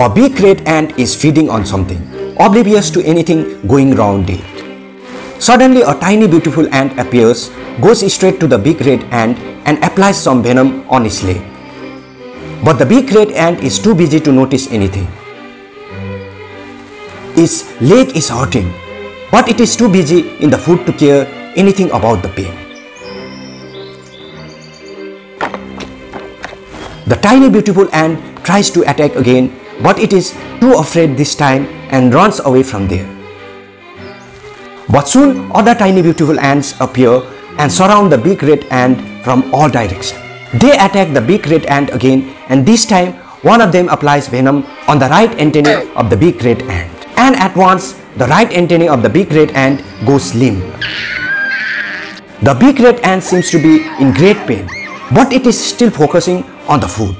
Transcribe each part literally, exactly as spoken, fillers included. a big red ant is feeding on something, oblivious to anything going round it. Suddenly a tiny beautiful ant appears, goes straight to the big red ant and applies some venom on its leg. But the big red ant is too busy to notice anything. Its leg is hurting, but it is too busy in the food to care anything about the pain. The tiny beautiful ant tries to attack again, but it is too afraid this time and runs away from there. But soon other tiny beautiful ants appear and surround the big red ant from all directions. They attack the big red ant again, and this time one of them applies venom on the right antennae of the big red ant. And at once the right antennae of the big red ant goes limp. The big red ant seems to be in great pain, but it is still focusing on the food.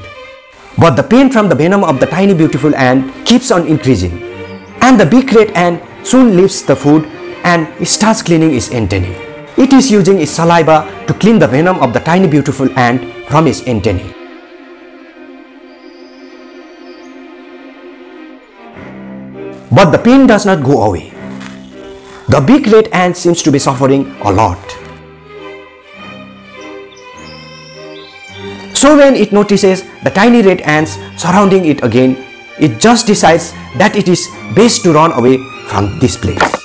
But the pain from the venom of the tiny beautiful ant keeps on increasing, and the big red ant soon leaves the food and starts cleaning its antennae. It is using its saliva to clean the venom of the tiny beautiful ant from its antennae. But the pain does not go away. The big red ant seems to be suffering a lot. So when it notices the tiny red ants surrounding it again, it just decides that it is best to run away from this place.